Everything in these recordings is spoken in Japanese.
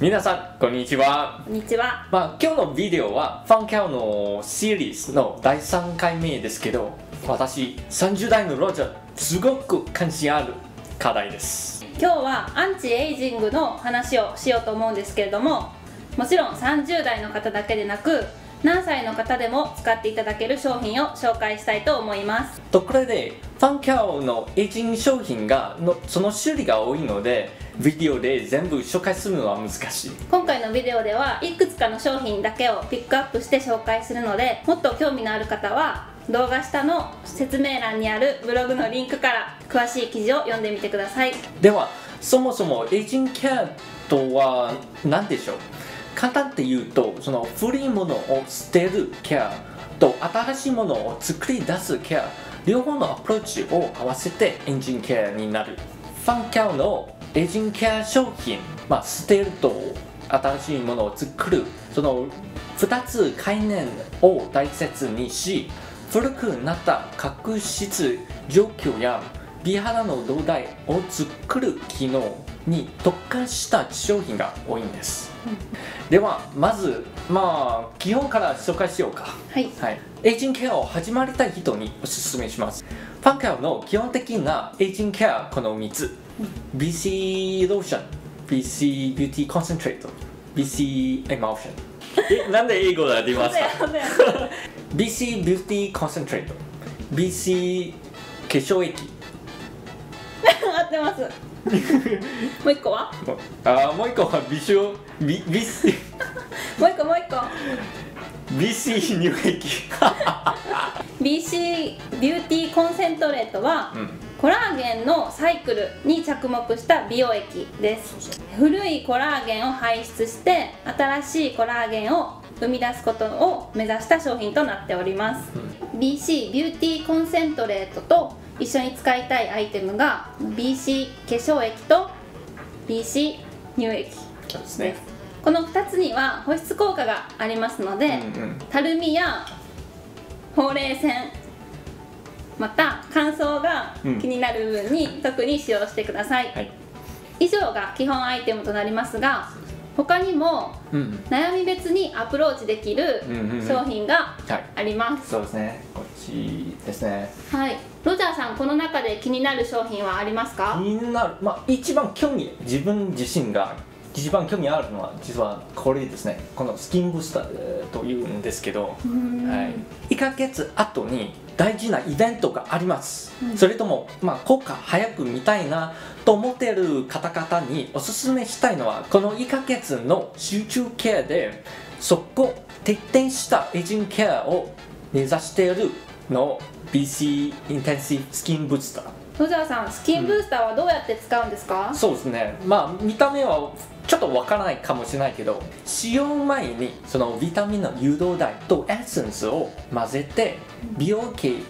皆さん、こんにちは。こんにちは。まあ、今日のビデオはファンキャオのシリーズの第3回目ですけど、私、30代のロジャー、すごく関心ある課題です。今日はアンチエイジングの話をしようと思うんですけれども、もちろん30代の方だけでなく、何歳の方でも使っていただける商品を紹介したいと思います。ところで、ファンキャオのエイジング商品がその種類が多いので、ビデオで全部紹介するのは難しい。今回のビデオではいくつかの商品だけをピックアップして紹介するので、もっと興味のある方は動画下の説明欄にあるブログのリンクから詳しい記事を読んでみてください。では、そもそもエイジングケアとは何でしょう。簡単って言うと、その古いものを捨てるケアと新しいものを作り出すケア、両方のアプローチを合わせてエイジングケアになる。ファンキャオのエイジングケア商品、捨てると新しいものを作る、その2つ概念を大切にし、古くなった角質状況や美肌の土台を作る機能に特化した商品が多いんです。では、まず、基本から紹介しようか。はい。エイジングケアを始まりたい人におすすめします。ファンキャオの基本的なエイジングケアはこの3つ。BC ローション、BC ビューティーコンセントレート、BC エモーション。なんで英語が出ました？ BC ビューティーコンセントレート、BC 化粧液。合ってます。もう一個は？もう一個はビシュビビス。もう一個。BC 乳液。BC ビューティーコンセントレートは、コラーゲンのサイクルに着目した美容液です。古いコラーゲンを排出して新しいコラーゲンを生み出すことを目指した商品となっております。BC ビューティーコンセントレートと一緒に使いたいアイテムが BC 化粧液と BC 乳液ですね。この2つには保湿効果がありますので、たるみやほうれい線、また乾燥が気になる部分に特に使用してください。以上が基本アイテムとなりますが、他にも悩み別にアプローチできる商品があります。そうですね、こっちですね。はい、ロジャーさん、この中で気になる商品はありますか？気になる、一番興味、自分自身が一番興味あるのは実はこれですね。このスキンブースターというんですけど、1ヶ月後に大事なイベントがあります、それとも、効果早く見たいなと思っている方々におすすめしたいのは、この1ヶ月の集中ケアでそこ徹底したエイジングケアを目指しているの BC インテンシブスキンブースター。ロジャーさん、スキンブースターはどうやって使うんですか？そうですね、見た目はちょっとわからないかもしれないけど、使用前にそのビタミンの誘導剤とエッセンスを混ぜて美容液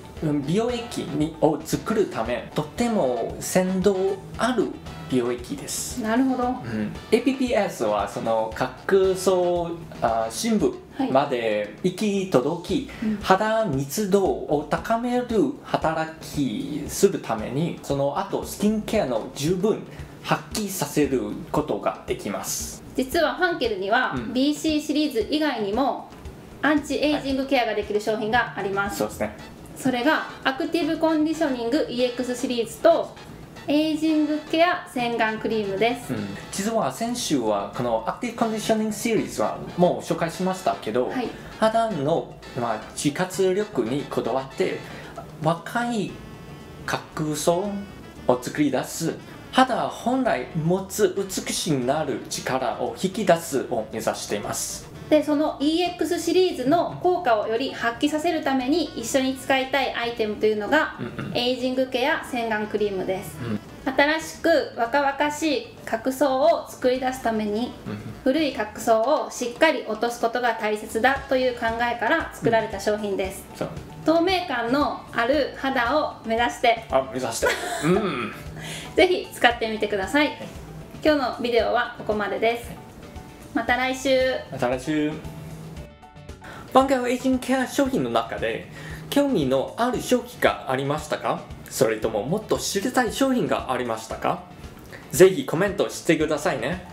を作るため、とっても鮮度ある美容液です。なるほど、APPS はその角層深部まで行き届き、肌密度を高める働きするために、その後スキンケアの十分発揮させることができます。実はファンケルには BC シリーズ以外にもアンチエイジングケアができる商品があります。そうですね。それがアクティブコンディショニング EX シリーズとエイジングケア洗顔クリームです、実は先週はこのアクティブコンディショニングシリーズはもう紹介しましたけど、肌の自活力にこだわって若い角層を作り出す、肌本来持つ美しくなる力を引き出すを目指しています。で、その EX シリーズの効果をより発揮させるために一緒に使いたいアイテムというのが、エイジングケア洗顔クリームです、新しく若々しい角層を作り出すために、古い角層をしっかり落とすことが大切だという考えから作られた商品です、透明感のある肌を目指してぜひ使ってみてください。今日のビデオはここまでです。また来週。ファンキャオエイジングケア商品の中で興味のある商品がありましたか？それとももっと知りたい商品がありましたか？ぜひコメントしてくださいね。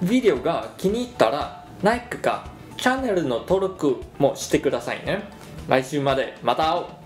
ビデオが気に入ったら LIKE かチャンネルの登録もしてくださいね。来週までまた会おう。